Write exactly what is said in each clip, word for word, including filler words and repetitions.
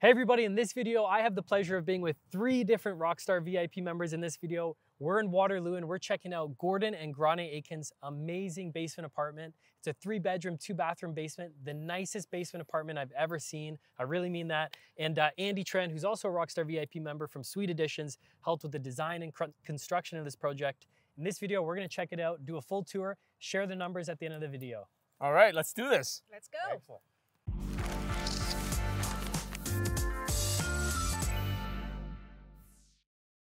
Hey everybody, in this video, I have the pleasure of being with three different Rockstar V I P members in this video. We're in Waterloo and we're checking out Gordon and Grainne Aitken's amazing basement apartment. It's a three bedroom, two bathroom basement, the nicest basement apartment I've ever seen. I really mean that. And uh, Andy Tran, who's also a Rockstar V I P member from SuiteAdditions, helped with the design and construction of this project. In this video, we're gonna check it out, do a full tour, share the numbers at the end of the video. All right, let's do this. Let's go. Excellent.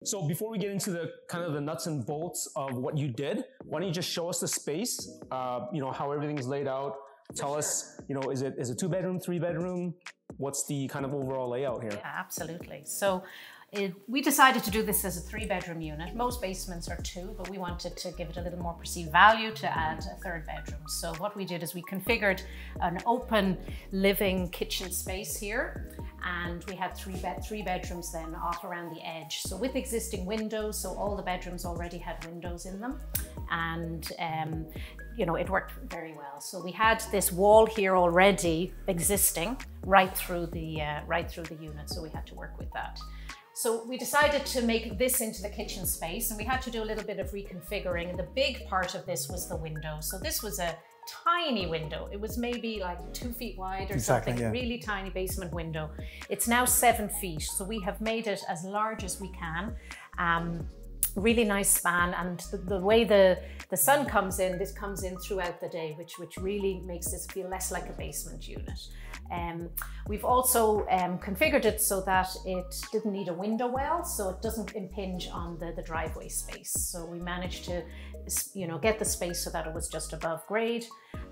So before we get into the kind of the nuts and bolts of what you did, why don't you just show us the space, uh, you know, how everything's laid out. Tell sure. us, you know, is it is it two bedroom, three bedroom? What's the kind of overall layout here? Yeah, absolutely. So it, we decided to do this as a three bedroom unit. Most basements are two, but we wanted to give it a little more perceived value to add a third bedroom. So what we did is we configured an open living kitchen space here. And we had three, bed, three bedrooms then off around the edge. So with existing windows, so all the bedrooms already had windows in them. And, um, you know, it worked very well. So we had this wall here already existing right through the, uh, right through the unit. So we had to work with that. So we decided to make this into the kitchen space, and we had to do a little bit of reconfiguring. And the big part of this was the window. So this was a tiny window. It was maybe like two feet wide or exactly, something, yeah. Really tiny basement window. It's now seven feet. So we have made it as large as we can. Um, really nice span, and the, the way the, the sun comes in, this comes in throughout the day, which, which really makes this feel less like a basement unit. Um, we've also um, configured it so that it didn't need a window well, so it doesn't impinge on the, the driveway space. So we managed to, you know, get the space so that it was just above grade,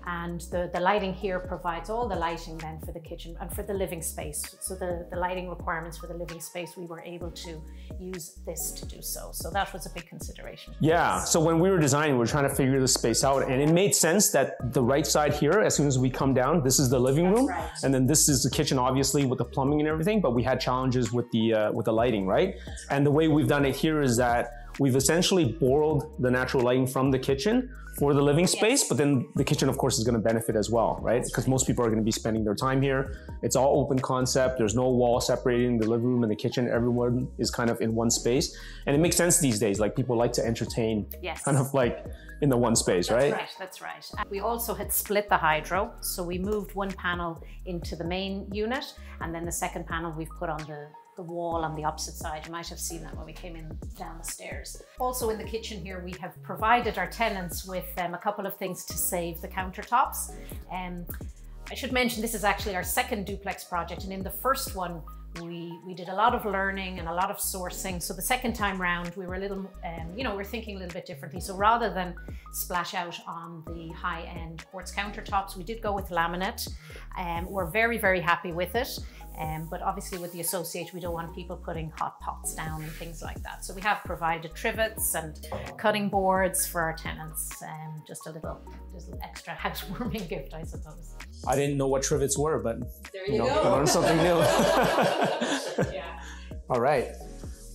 and the, the lighting here provides all the lighting then for the kitchen and for the living space. So the, the lighting requirements for the living space, we were able to use this to do so. So that was a big consideration. Yeah, so when we were designing, we were trying to figure the space out, and it made sense that the right side here, as soon as we come down, this is the living room. That's right. And then this is the kitchen, obviously, with the plumbing and everything, but we had challenges with the, uh, with the lighting, right? That's right. And the way we've done it here is that we've essentially borrowed the natural lighting from the kitchen for the living space, yes. But then the kitchen, of course, is going to benefit as well, right? Because most people are going to be spending their time here. It's all open concept. There's no wall separating the living room and the kitchen. Everyone is kind of in one space. And it makes sense these days. Like, people like to entertain, yes. Kind of like in the one space, that's right? That's right, that's right. We also had split the hydro. So we moved one panel into the main unit, and then the second panel we've put on the the wall on the opposite side. You might have seen that when we came in down the stairs. Also in the kitchen here, we have provided our tenants with um, a couple of things to save the countertops. Um, I should mention, this is actually our second duplex project, and in the first one, We, we did a lot of learning and a lot of sourcing. So the second time round, we were a little, um, you know, we we're thinking a little bit differently. So rather than splash out on the high-end quartz countertops, we did go with laminate. Um, we're very, very happy with it. Um, but obviously with the associate, we don't want people putting hot pots down and things like that. So we have provided trivets and cutting boards for our tenants. Um, just a little, just an extra housewarming gift, I suppose. I didn't know what trivets were, but there you, you know, go. I learned something new. Yeah. All right,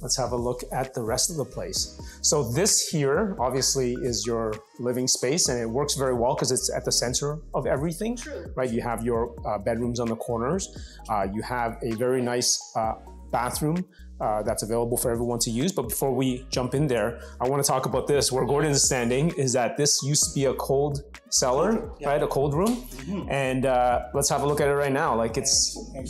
let's have a look at the rest of the place. So this here obviously is your living space, and it works very well because it's at the center of everything. True. Right, you have your uh, bedrooms on the corners. Uh, you have a very nice uh, bathroom uh, that's available for everyone to use. But before we jump in there, I want to talk about this. Where Gordon is standing is that this used to be a cold cellar, yeah. Right? A cold room. Mm-hmm. And uh, let's have a look at it right now. Like, it's,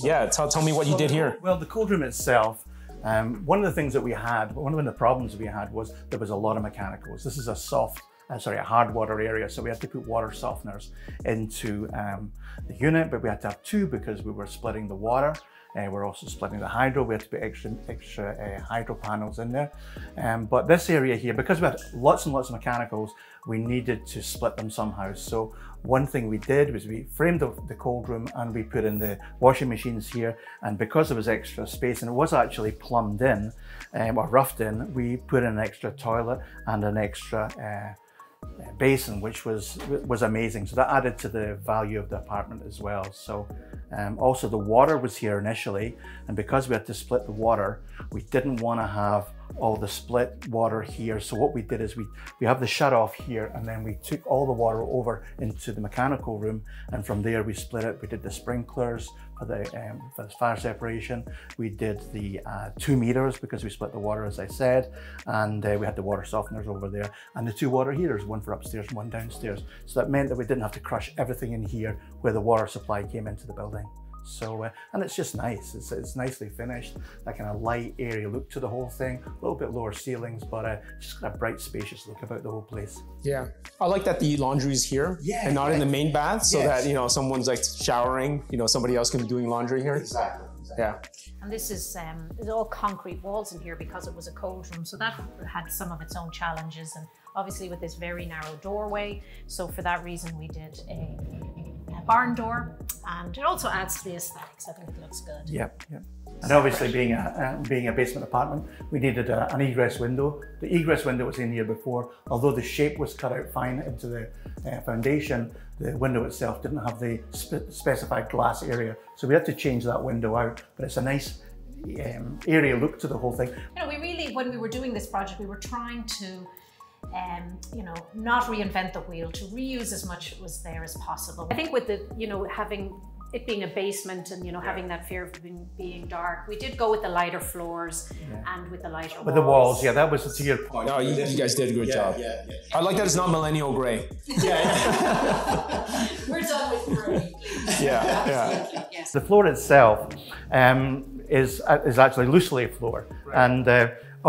yeah, tell, tell me what you did here. Well, the cold room itself, um, one of the things that we had, one of the problems we had was there was a lot of mechanicals. This is a soft, Uh, sorry, a hard water area. So we had to put water softeners into um, the unit, but we had to have two because we were splitting the water. Uh, we're also splitting the hydro. We had to put extra, extra uh, hydro panels in there. Um, but this area here, because we had lots and lots of mechanicals, we needed to split them somehow. So one thing we did was we framed the, the cold room, and we put in the washing machines here. And because there was extra space, and it was actually plumbed in um, or roughed in, we put in an extra toilet and an extra uh, basin, which was was amazing. So that added to the value of the apartment as well. So um, also the water was here initially, and because we had to split the water, we didn't want to have all the split water here. So what we did is we we have the shut off here, and then we took all the water over into the mechanical room, and from there we split it. We did the sprinklers, the, um, for the fire separation. We did the uh, two meters because we split the water, as I said, and uh, we had the water softeners over there and the two water heaters, one for upstairs and one downstairs. So that meant that we didn't have to crush everything in here where the water supply came into the building. So, uh, and it's just nice. It's, it's nicely finished, that kind of light, airy look to the whole thing. A little bit lower ceilings, but uh, just got a bright, spacious look about the whole place. Yeah, I like that the laundry's here yeah, and not yeah. in the main bath, so yes. that, you know, someone's like showering, you know, somebody else can be doing laundry here. Exactly. exactly. Yeah. And this is um, there's all concrete walls in here because it was a cold room, so that had some of its own challenges, and obviously with this very narrow doorway. So for that reason, we did a barn door, and it also adds to the aesthetics. I think it looks good. Yeah, yeah. And obviously being a, uh, being a basement apartment, we needed a, an egress window. The egress window was in here before, although the shape was cut out fine into the uh, foundation, the window itself didn't have the spe specified glass area. So we had to change that window out, but it's a nice um, area look to the whole thing. You know, we really, when we were doing this project, we were trying to Um, you know, not reinvent the wheel, to reuse as much was there as possible. I think with the, you know, having it being a basement and, you know, yeah. having that fear of being, being dark, we did go with the lighter floors yeah. and with the lighter with walls. With the walls, yeah, that was to your point. No, you, you guys did a good yeah, job. Yeah, yeah. I like that it's not millennial grey. yeah. We're done with grey. Yeah, yeah. Yes. The floor itself um, is, is actually loosely floor. Right. And uh,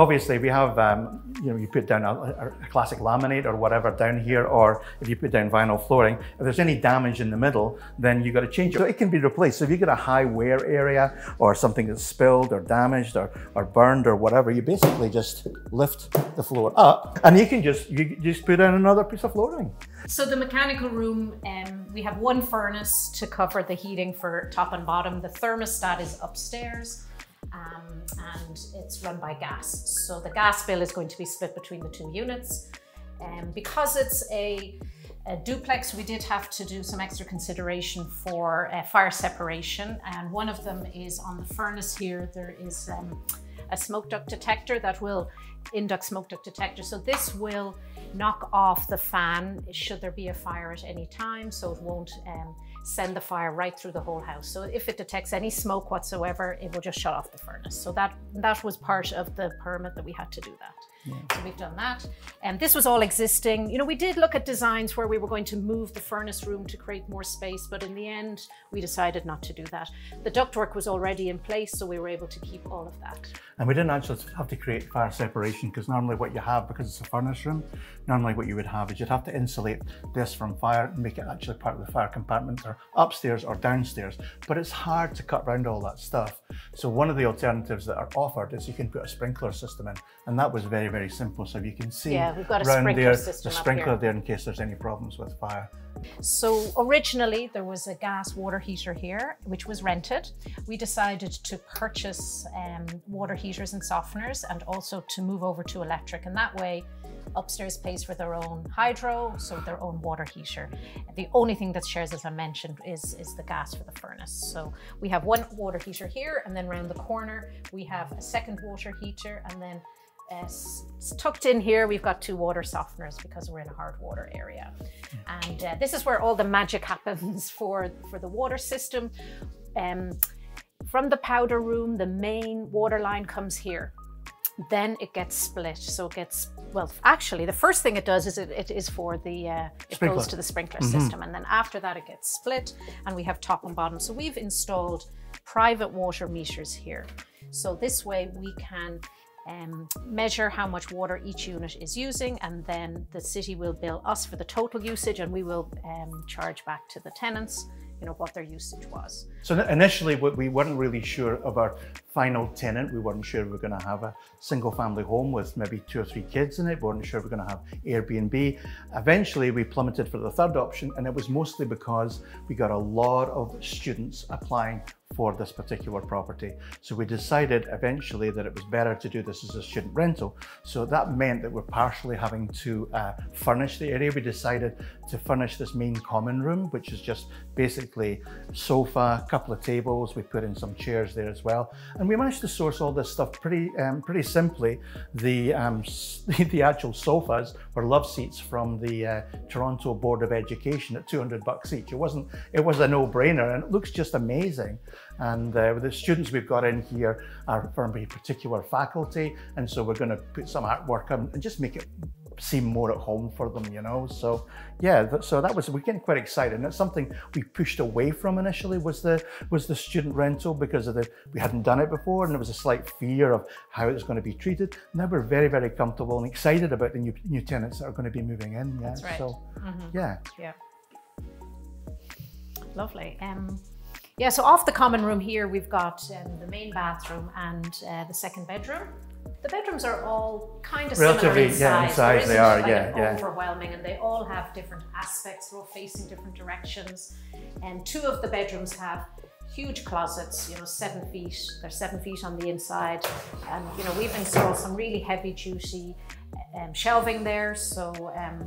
obviously, we have, um, you know, you put down a, a classic laminate or whatever down here, or if you put down vinyl flooring, if there's any damage in the middle, then you've got to change it. So it can be replaced. So if you've got a high wear area or something that's spilled or damaged or, or burned or whatever, you basically just lift the floor up and you can just, you just put down another piece of flooring. So the mechanical room, um, we have one furnace to cover the heating for top and bottom. The thermostat is upstairs. Um, and it's run by gas. So the gas bill is going to be split between the two units. Um, because it's a, a duplex, we did have to do some extra consideration for uh, fire separation. And one of them is on the furnace here. There is um, a smoke duct detector that will induct smoke duct detector. So this will knock off the fan should there be a fire at any time. So it won't um, send the fire right through the whole house. So if it detects any smoke whatsoever, it will just shut off the furnace. So that, that was part of the permit that we had to do that. Yeah. So we've done that. And um, this was all existing. You know, we did look at designs where we were going to move the furnace room to create more space, but in the end, we decided not to do that. The ductwork was already in place, so we were able to keep all of that. And we didn't actually have to create fire separation, because normally what you have, because it's a furnace room, normally what you would have is you'd have to insulate this from fire and make it actually part of the fire compartment or upstairs or downstairs. But it's hard to cut around all that stuff. So one of the alternatives that are offered is you can put a sprinkler system in, and that was very very simple. So you can see yeah, we've got a around there, the sprinkler there in case there's any problems with fire. So originally there was a gas water heater here, which was rented. We decided to purchase um, water heaters and softeners, and also to move over to electric. And that way upstairs pays for their own hydro, so their own water heater. The only thing that shares, as I mentioned, is, is the gas for the furnace. So we have one water heater here, and then around the corner we have a second water heater, and then Uh, it's tucked in here, we've got two water softeners because we're in a hard water area. And uh, this is where all the magic happens for, for the water system. Um, from the powder room, the main water line comes here. Then it gets split. So it gets, well, actually, the first thing it does is it, it is for the, uh, it sprinkler. goes to the sprinkler mm-hmm. system. And then after that, it gets split and we have top and bottom. So we've installed private water meters here. So this way we can Um, measure how much water each unit is using, and then the city will bill us for the total usage, and we will um, charge back to the tenants, you know, what their usage was. So initially we weren't really sure of our final tenant. We weren't sure we were going to have a single family home with maybe two or three kids in it. We weren't sure we were going to have Airbnb. Eventually we plummeted for the third option, and it was mostly because we got a lot of students applying for this particular property. So we decided eventually that it was better to do this as a student rental. So that meant that we're partially having to uh, furnish the area. We decided to furnish this main common room, which is just basically sofa, a couple of tables. We put in some chairs there as well. And we managed to source all this stuff pretty um, pretty simply. The, um, the actual sofas were love seats from the uh, Toronto Board of Education at two hundred bucks each. It wasn't, it was a no-brainer, and it looks just amazing. And uh, the students we've got in here are from a particular faculty, and so we're going to put some artwork on and just make it seem more at home for them, you know. So yeah, so that was, we're getting quite excited, and that's something we pushed away from initially, was the was the student rental, because of the we hadn't done it before, and there was a slight fear of how it was going to be treated. Now we're very, very comfortable and excited about the new new tenants that are going to be moving in. Yeah, that's right. So mm-hmm. yeah, yeah, lovely. Um, yeah, so off the common room here, we've got um, the main bathroom and uh, the second bedroom. The bedrooms are all kind of relatively similar in yeah, size. Size they are, like yeah, yeah. Overwhelming, and they all have different aspects. They're all facing different directions, and two of the bedrooms have huge closets. You know, seven feet. They're seven feet on the inside, and you know we've installed some really heavy-duty um, shelving there, so um,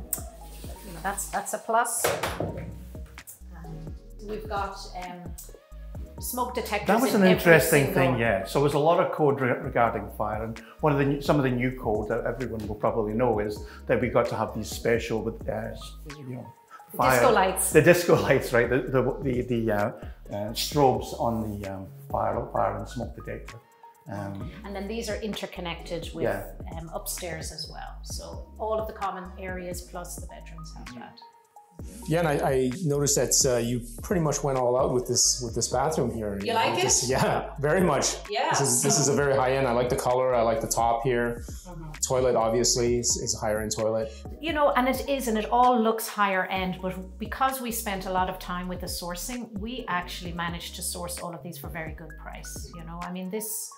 you know that's that's a plus. Um, we've got. Um, smoke detectors. That was an interesting thing, yeah. So there was a lot of code re regarding fire, and one of the new, some of the new code that everyone will probably know is that we got to have these special with uh, you know fire, disco lights. The disco lights, right? The the the, the uh, uh, strobes on the um, fire fire and smoke detector. Um, and then these are interconnected with yeah. um, upstairs as well. So all of the common areas plus the bedrooms have that. Yeah, and I, I noticed that uh, you pretty much went all out with this with this bathroom here. You, you like know, it? This, yeah, very much. Yeah. This is, this is a very high end. I like the color. I like the top here. Mm-hmm. Toilet, obviously, is, is a higher end toilet. You know, and it is, and it all looks higher end. But because we spent a lot of time with the sourcing, we actually managed to source all of these for a very good price. You know, I mean, this.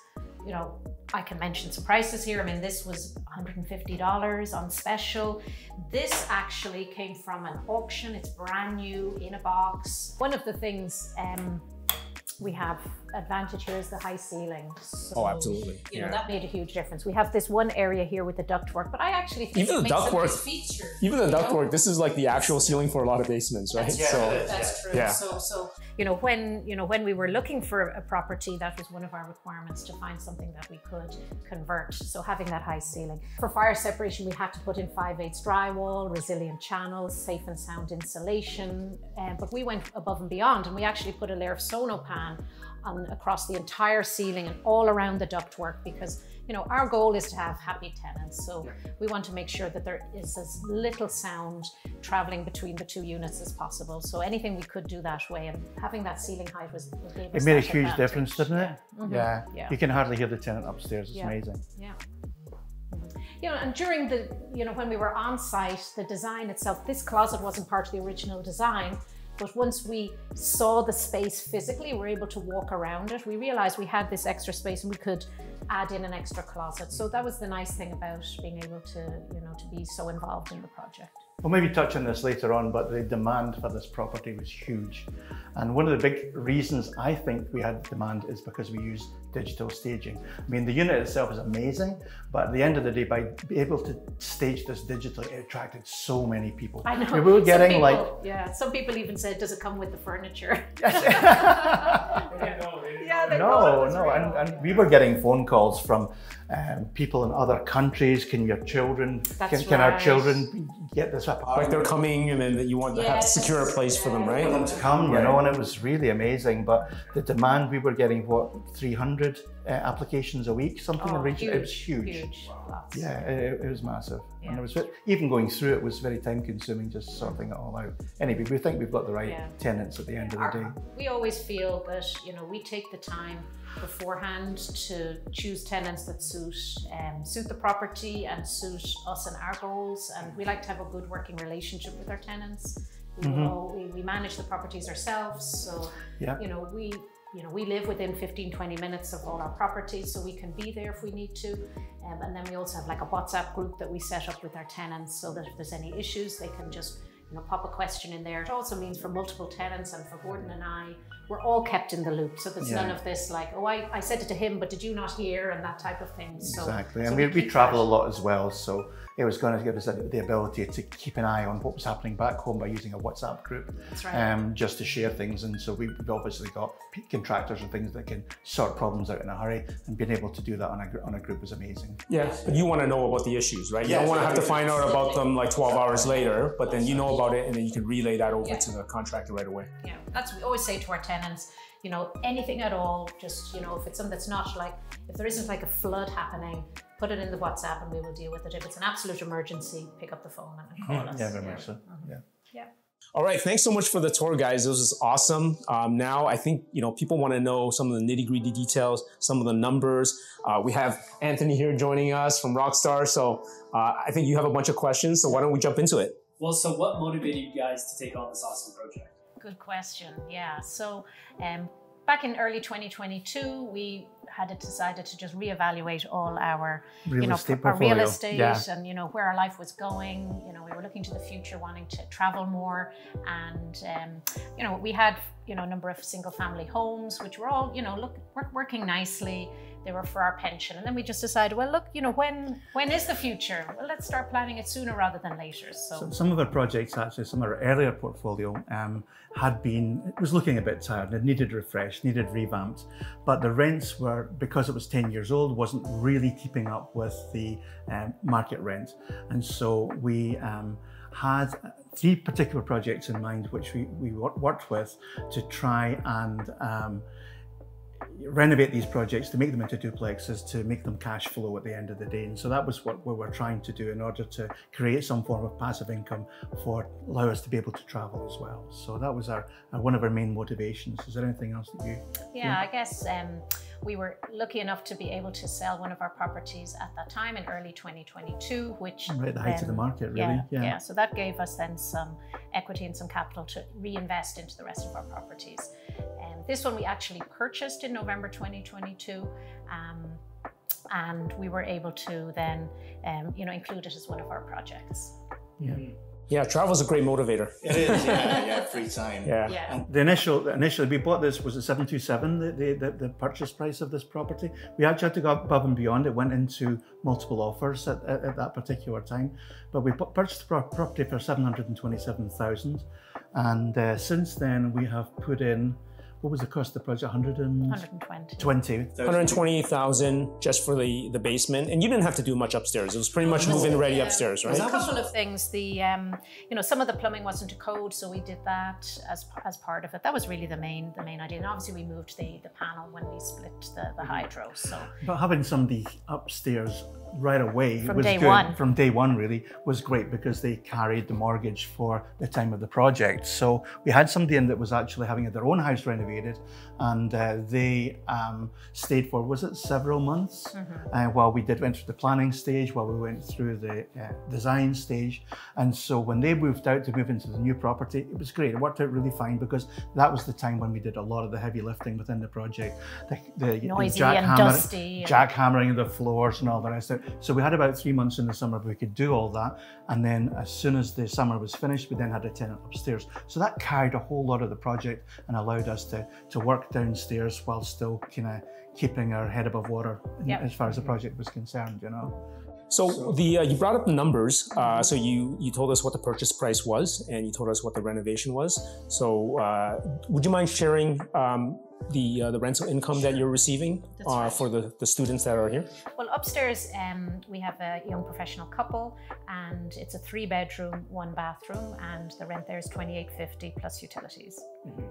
You know, I can mention some prices here. I mean, this was one hundred fifty dollars on special. This actually came from an auction. It's brand new, in a box. One of the things um, we have advantage here is the high ceiling. So, oh, absolutely. You know, yeah. that made a huge difference. We have this one area here with the ductwork, but I actually think even the ductwork feature. Even the ductwork, this is like the actual ceiling for a lot of basements, right? That's, yeah, so that's true. Yeah. So, so you know, when you know when we were looking for a property, that was one of our requirements, to find something that we could convert. So having that high ceiling. For fire separation, we had to put in five eighths drywall, resilient channels, safe and sound insulation, um, but we went above and beyond, and we actually put a layer of Sonopan on, across the entire ceiling and all around the ductwork, because you know our goal is to have happy tenants, so yeah. we want to make sure that there is as little sound traveling between the two units as possible. So anything we could do that way, and having that ceiling height was gave us it made a huge advantage. Difference, didn't it? Yeah. Mm-hmm. yeah. yeah, you can hardly hear the tenant upstairs. It's yeah. amazing. Yeah. You know, and during the you know when we were on site, the design itself, this closet wasn't part of the original design. But once we saw the space physically, we were able to walk around it. We realized we had this extra space, and we could add in an extra closet. So that was the nice thing about being able to, you know, to be so involved in the project. We'll maybe touch on this later on, but the demand for this property was huge. And one of the big reasons I think we had demand is because we used digital staging. I mean, the unit itself is amazing, but at the end of the day, by being able to stage this digitally, it attracted so many people. I know. We were getting people, like... Yeah, some people even said, does it come with the furniture? Yeah, they no, no, real. and, and we were getting phone calls from um, people in other countries. Can your children, That's can, can right. our children get this apartment? Like they're coming, and then you want yes. to have to secure a place yeah. for them, right? For them to come, right. you know, and it was really amazing. But the demand, we were getting, what, three hundred uh, applications a week, something oh, huge, it was huge. huge. Wow. Yeah, it, it was massive. Yeah. And it was, even going through it was very time consuming, just sorting it all out. Anyway, we think we've got the right yeah. tenants at the end of the day. We always feel that, you know, we take the time beforehand to choose tenants that suit um, suit the property and suit us and our goals, and we like to have a good working relationship with our tenants. We, mm-hmm. know, we, we manage the properties ourselves, so yeah. you know we you know we live within fifteen to twenty minutes of all our properties, so we can be there if we need to, um, and then we also have like a WhatsApp group that we set up with our tenants, so that if there's any issues, they can just you know, pop a question in there. It also means for multiple tenants and for Gordon and I, we're all kept in the loop. So there's yeah. none of this like, oh, I, I said it to him, but did you not hear? And that type of thing. So, exactly. So and we, we, we travel that. a lot as well. So it was going to give us the ability to keep an eye on what was happening back home by using a WhatsApp group. That's right. Um, just to share things. And so we've obviously got contractors and things that can sort problems out in a hurry, and being able to do that on a, on a group is amazing. Yes, but you want to know about the issues, right? You yes, don't want to have to find out about them like twelve hours later, but then you know about it and then you can relay that over yeah. to the contractor right away. Yeah, that's what we always say to our tenants. You know, anything at all, just, you know, if it's something that's not like, if there isn't like a flood happening, put it in the WhatsApp and we will deal with it. If it's an absolute emergency, pick up the phone and call mm-hmm. us. Yeah, very much so. Mm-hmm. Yeah. Yeah. All right, thanks so much for the tour, guys. This was awesome. Um, now I think, you know, people want to know some of the nitty-gritty details, some of the numbers. Uh, we have Anthony here joining us from Rockstar. So uh, I think you have a bunch of questions. So why don't we jump into it? Well, so what motivated you guys to take on this awesome project? Good question. Yeah. So um, back in early twenty twenty-two, we had decided to just reevaluate all our, real you know, our real estate yeah. and, you know, where our life was going. You know, we were looking to the future, wanting to travel more. And, um, you know, we had, you know, a number of single family homes, which were all, you know, look, we're working nicely. They were for our pension. And then we just decided, well, look, you know, when when is the future? Well, let's start planning it sooner rather than later. So, so some of our projects, actually, some of our earlier portfolio um, had been, it was looking a bit tired. It needed refreshed, needed revamped. But the rents were, because it was ten years old, wasn't really keeping up with the um, market rent. And so we um, had three particular projects in mind, which we, we worked with to try and um, renovate these projects, to make them into duplexes, to make them cash flow at the end of the day. And so that was what we were trying to do in order to create some form of passive income for allow us to be able to travel as well. So that was our, our one of our main motivations. Is there anything else that you yeah do? I guess um we were lucky enough to be able to sell one of our properties at that time in early twenty twenty-two, which right at the height of the market, really. Yeah, yeah. yeah. So that gave us then some equity and some capital to reinvest into the rest of our properties. And um, this one we actually purchased in November twenty twenty-two. Um, and we were able to then, um, you know, include it as one of our projects. Yeah. Yeah, travel's a great motivator. It is, yeah, yeah, free time. Yeah. yeah. And the initial, initially we bought this, was it seven two seven, the, the, the purchase price of this property? We actually had to go above and beyond. It went into multiple offers at, at, at that particular time. But we purchased the property for seven hundred twenty-seven thousand dollars. And uh, since then we have put in, what was the cost of the project? one hundred twenty thousand just for the, the basement. And you didn't have to do much upstairs. It was pretty much move-in ready yeah. upstairs, right? There's a couple of things. The, um, you know, some of the plumbing wasn't to code, so we did that as, as part of it. That was really the main the main idea. And obviously we moved the, the panel when we split the, the hydro, so. But having somebody upstairs right away from was day good. one from day one really was great, because they carried the mortgage for the time of the project. So we had somebody in that was actually having their own house renovated, and uh, they um, stayed for was it several months mm-hmm. uh, while we did went through the planning stage, while we went through the uh, design stage. And so when they moved out to move into the new property, it was great. It worked out really fine, because that was the time when we did a lot of the heavy lifting within the project, the, the, noisy the jackhammer, and dusty, jackhammering the floors and all the rest of it. So we had about three months in the summer we could do all that, and then as soon as the summer was finished, we then had a tenant upstairs. So that carried a whole lot of the project and allowed us to to work downstairs while still kind of keeping our head above water yep. as far as the project was concerned, you know. So the uh, you brought up the numbers. Uh, so you you told us what the purchase price was, and you told us what the renovation was. So uh, would you mind sharing Um, the uh, the rental income that you're receiving uh, right. for the, the students that are here? Well, upstairs um, we have a young professional couple, and it's a three bedroom, one bathroom, and the rent there is twenty-eight fifty plus utilities. Mm-hmm.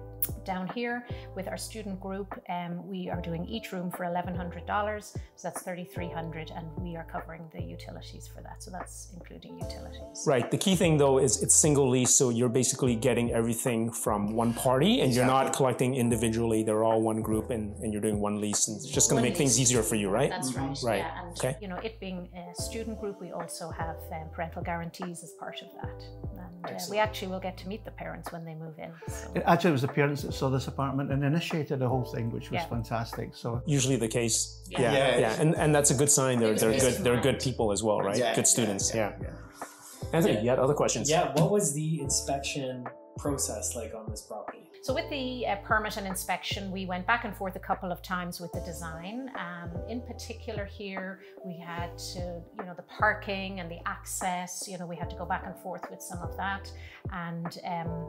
Down here with our student group, um, we are doing each room for eleven hundred dollars, so that's thirty-three hundred dollars, and we are covering the utilities for that, so that's including utilities. Right, the key thing though is it's single lease, so you're basically getting everything from one party, and exactly. you're not collecting individually. They're all one group, and, and you're doing one lease, and it's just going to make things easier for you, right? That's right, right. Yeah, and okay. you know, it being a student group, we also have um, parental guarantees as part of that, and uh, we actually will get to meet the parents when they move in. So. It actually was the parents that saw this apartment and initiated the whole thing, which was yeah. fantastic. So usually the case, yeah, yeah, yeah. yeah. And, and that's a good sign. They're, they're good, they're good people as well, right? Yeah, good students, yeah. yeah. yeah. Anthony, yeah. you had other questions. Yeah, what was the inspection process like on this property? So with the uh, permit and inspection, we went back and forth a couple of times with the design. Um, in particular here, we had to, you know, the parking and the access, you know, we had to go back and forth with some of that. And um,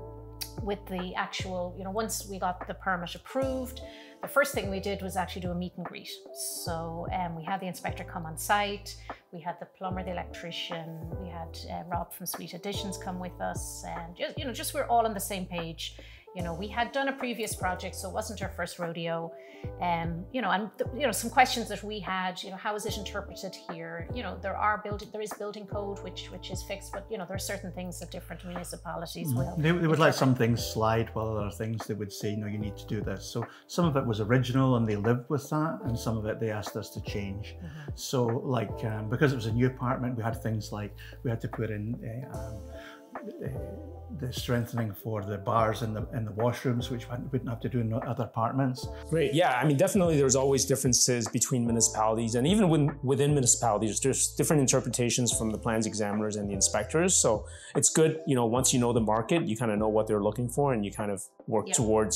with the actual, you know, once we got the permit approved, the first thing we did was actually do a meet and greet. So um, we had the inspector come on site, we had the plumber, the electrician, we had uh, Rob from SuiteAdditions come with us, and you know, just we're all on the same page. You know, we had done a previous project, so it wasn't our first rodeo. Um, you know, and you know, some questions that we had, you know, how is it interpreted here? You know, there are building, there is building code which which is fixed, but you know, there are certain things that different municipalities will. They, they would let some things slide, while other things they would say, no, you need to do this. So some of it was original, and they lived with that, and some of it they asked us to change. Mm-hmm. So, like, um, because it was a new apartment, we had things like we had to put in. Uh, um, Uh, the strengthening for the bars and the, and the washrooms, which we wouldn't have to do in other apartments. Great, yeah, I mean, definitely there's always differences between municipalities, and even when, within municipalities, there's different interpretations from the plans examiners and the inspectors. So it's good, you know, once you know the market, you kind of know what they're looking for, and you kind of work yeah. towards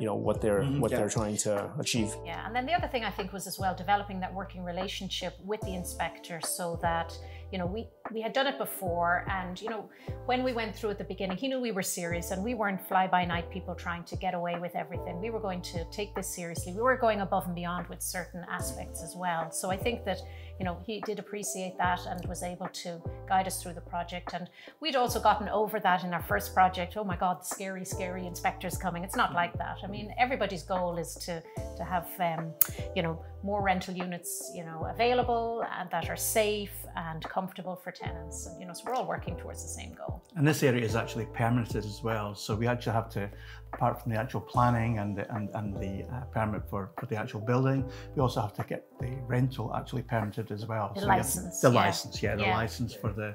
you know, what they're mm-hmm. what yeah. they're trying to achieve. Yeah, and then the other thing I think was as well developing that working relationship with the inspector, so that, you know, we, we had done it before, and, you know, when we went through at the beginning, he knew we were serious, and we weren't fly-by-night people trying to get away with everything. We were going to take this seriously. We were going above and beyond with certain aspects as well. So I think that, you know, he did appreciate that and was able to guide us through the project. And we'd also gotten over that in our first project. Oh my God, scary, scary inspectors coming. It's not like that. I mean, everybody's goal is to, to have, um, you know, more rental units, you know, available and that are safe and comfortable for tenants. And, you know, so we're all working towards the same goal. And this area is actually permitted as well. So we actually have to, apart from the actual planning and the, and, and the uh, permit for, for the actual building, we also have to get the rental actually permitted as well. The so license. To, the yeah. license, yeah, the yeah. license for the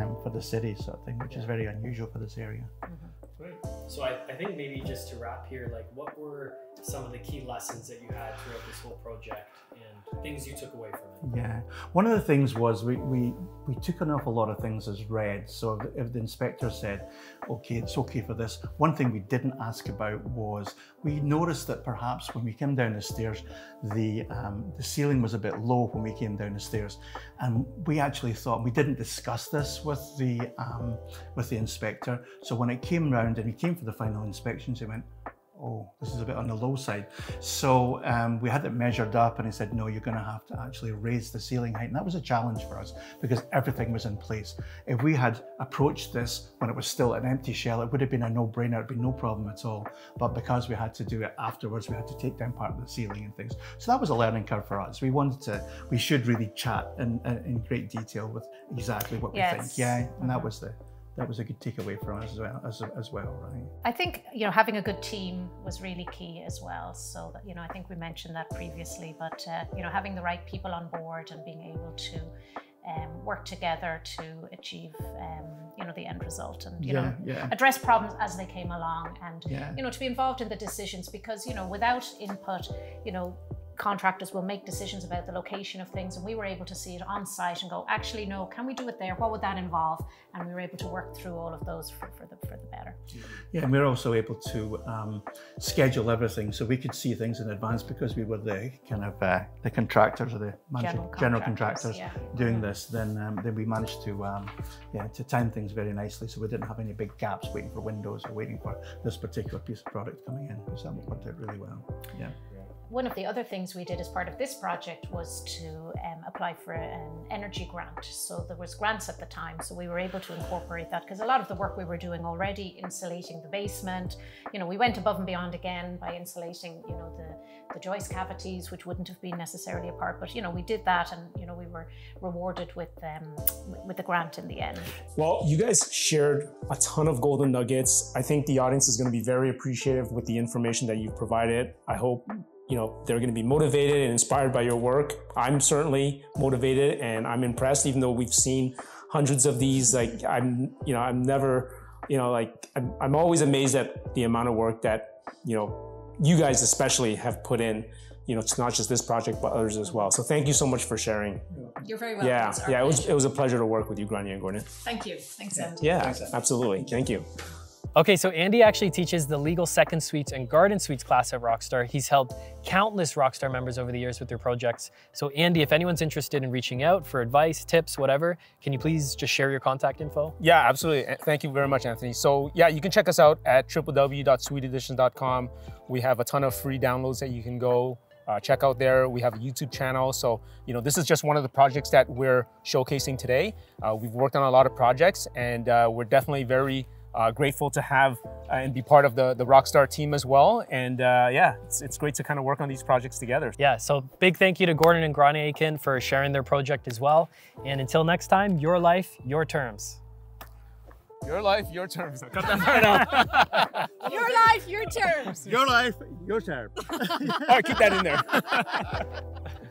um, for the city sort of thing, which yeah. is very unusual for this area. Mm-hmm. Great. So I, I think maybe just to wrap here, like, what were some of the key lessons that you had throughout this whole project and things you took away from it? Yeah, one of the things was we, we, we took an awful lot of things as read. So if the inspector said, okay, it's okay for this, one thing we didn't ask about was we noticed that perhaps when we came down the stairs, the, um, the ceiling was a bit low when we came down the stairs. And we actually thought, we didn't discuss this with the, um, with the inspector. So when it came round and he came for the final inspections, he went, oh, this is a bit on the low side. So um, we had it measured up and he said, no, you're gonna have to actually raise the ceiling height. And that was a challenge for us because everything was in place. If we had approached this when it was still an empty shell, it would have been a no-brainer, it'd be no problem at all. But because we had to do it afterwards, we had to take down part of the ceiling and things. So that was a learning curve for us. We wanted to, we should really chat in, in great detail with exactly what yes. we think. Yeah, and mm-hmm. that was the, that was a good takeaway from us as well, as, as well, right? I think, you know, having a good team was really key as well. So, that, you know, I think we mentioned that previously, but, uh, you know, having the right people on board and being able to um, work together to achieve, um, you know, the end result and, you yeah, know, yeah. address problems as they came along and, yeah. you know, to be involved in the decisions because, you know, without input, you know, contractors will make decisions about the location of things, and we were able to see it on site and go, actually, no, can we do it there? What would that involve? And we were able to work through all of those for, for, the, for the better. Yeah, and we were also able to um, schedule everything so we could see things in advance because we were the kind of uh, the contractors or the general contractors, general contractors yeah. doing yeah. this. Then um, then we managed to um, yeah to time things very nicely, so we didn't have any big gaps waiting for windows or waiting for this particular piece of product coming in. So that worked out really well. Yeah. One of the other things we did as part of this project was to um, apply for an energy grant. So there was grants at the time, so we were able to incorporate that because a lot of the work we were doing already, insulating the basement, you know, we went above and beyond again by insulating, you know, the, the joist cavities, which wouldn't have been necessarily a part, but, you know, we did that and, you know, we were rewarded with, um, with the grant in the end. Well, you guys shared a ton of golden nuggets. I think the audience is going to be very appreciative with the information that you've provided. I hope you know, they're going to be motivated and inspired by your work. I'm certainly motivated and I'm impressed, even though we've seen hundreds of these. Like I'm, you know, I'm never, you know, like I'm, I'm always amazed at the amount of work that, you know, you guys especially have put in you know, it's not just this project, but others as well. So thank you so much for sharing. You're very welcome. Yeah, yeah, pleasure. it was it was a pleasure to work with you, Grainne and Gordon. Thank you. Thanks, Andy. Yeah, Thanks, Andy. absolutely. Thank you. Okay, so Andy actually teaches the Legal Second Suites and Garden Suites class at Rockstar. He's helped countless Rockstar members over the years with their projects. So Andy, if anyone's interested in reaching out for advice, tips, whatever, can you please just share your contact info? Yeah, absolutely. Thank you very much, Anthony. So yeah, you can check us out at w w w dot suite additions dot com. We have a ton of free downloads that you can go uh, check out there. We have a YouTube channel. So, you know, this is just one of the projects that we're showcasing today. Uh, we've worked on a lot of projects, and uh, we're definitely very Uh, grateful to have uh, and be part of the, the Rockstar team as well. And uh, yeah, it's, it's great to kind of work on these projects together. Yeah, so big thank you to Gordon and Grainne Aitken for sharing their project as well. And until next time, your life, your terms. Your life, your terms. Cut that part out. Your life, your terms. Your life, your terms. All right, keep that in there.